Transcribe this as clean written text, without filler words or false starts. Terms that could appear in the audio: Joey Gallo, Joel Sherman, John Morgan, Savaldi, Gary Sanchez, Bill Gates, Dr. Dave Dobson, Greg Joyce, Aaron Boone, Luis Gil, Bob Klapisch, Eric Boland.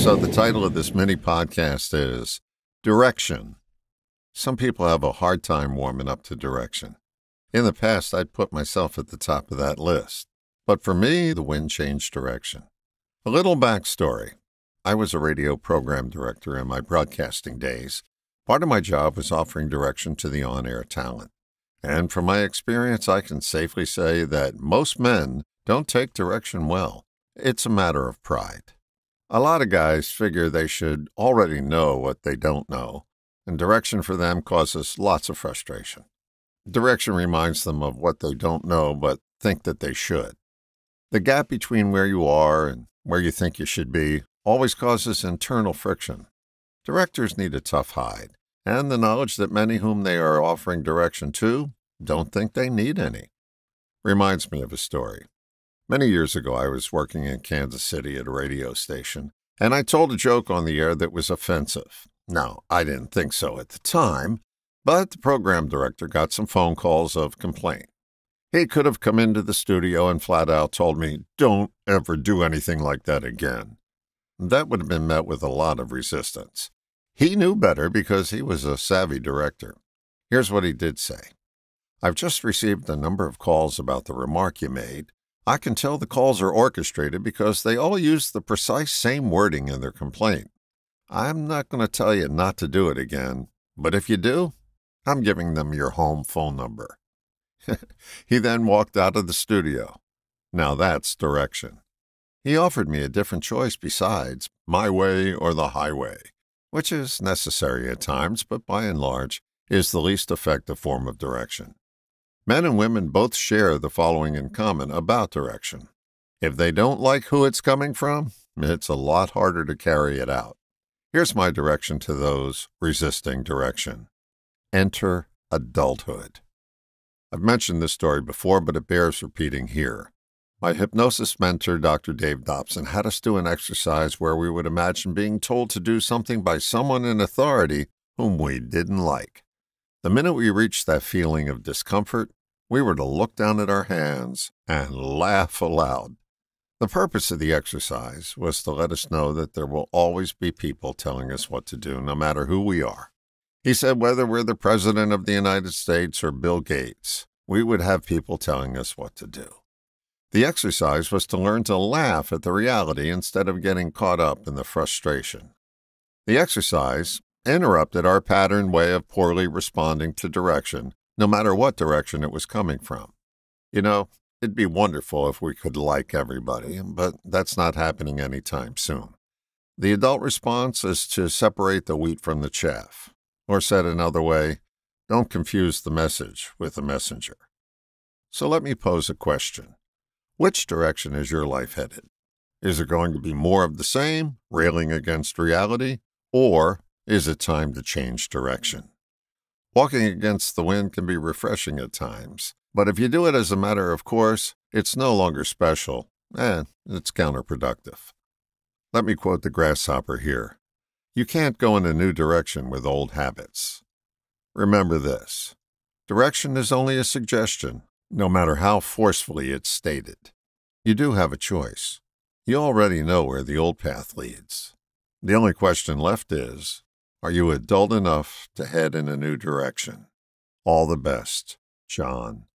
So the title of this mini podcast is Direction. Some people have a hard time warming up to direction. In the past, I'd put myself at the top of that list. But for me, the wind changed direction. A little backstory. I was a radio program director in my broadcasting days. Part of my job was offering direction to the on-air talent. And from my experience, I can safely say that most men don't take direction well. It's a matter of pride. A lot of guys figure they should already know what they don't know, and direction for them causes lots of frustration. Direction reminds them of what they don't know but think that they should. The gap between where you are and where you think you should be always causes internal friction. Directors need a tough hide, and the knowledge that many whom they are offering direction to don't think they need any. Reminds me of a story. Many years ago, I was working in Kansas City at a radio station, and I told a joke on the air that was offensive. Now, I didn't think so at the time, but the program director got some phone calls of complaint. He could have come into the studio and flat out told me, "Don't ever do anything like that again." That would have been met with a lot of resistance. He knew better because he was a savvy director. Here's what he did say. "I've just received a number of calls about the remark you made. I can tell the calls are orchestrated because they all use the precise same wording in their complaint. I'm not going to tell you not to do it again, but if you do, I'm giving them your home phone number." He then walked out of the studio. Now that's direction. He offered me a different choice besides my way or the highway, which is necessary at times, but by and large is the least effective form of direction. Men and women both share the following in common about direction. If they don't like who it's coming from, it's a lot harder to carry it out. Here's my direction to those resisting direction. Enter adulthood. I've mentioned this story before, but it bears repeating here. My hypnosis mentor, Dr. Dave Dobson, had us do an exercise where we would imagine being told to do something by someone in authority whom we didn't like. The minute we reached that feeling of discomfort, we were to look down at our hands and laugh aloud. The purpose of the exercise was to let us know that there will always be people telling us what to do, no matter who we are. He said whether we're the President of the United States or Bill Gates, we would have people telling us what to do. The exercise was to learn to laugh at the reality instead of getting caught up in the frustration. The exercise interrupted our patterned way of poorly responding to direction, no matter what direction it was coming from. You know, it'd be wonderful if we could like everybody, but that's not happening anytime soon. The adult response is to separate the wheat from the chaff, or said another way, don't confuse the message with the messenger. So let me pose a question. Which direction is your life headed? Is it going to be more of the same, railing against reality, or is it time to change direction? Walking against the wind can be refreshing at times, but if you do it as a matter of course, it's no longer special, and it's counterproductive. Let me quote the grasshopper here. You can't go in a new direction with old habits. Remember this. Direction is only a suggestion, no matter how forcefully it's stated. You do have a choice. You already know where the old path leads. The only question left is, are you adult enough to head in a new direction? All the best, John.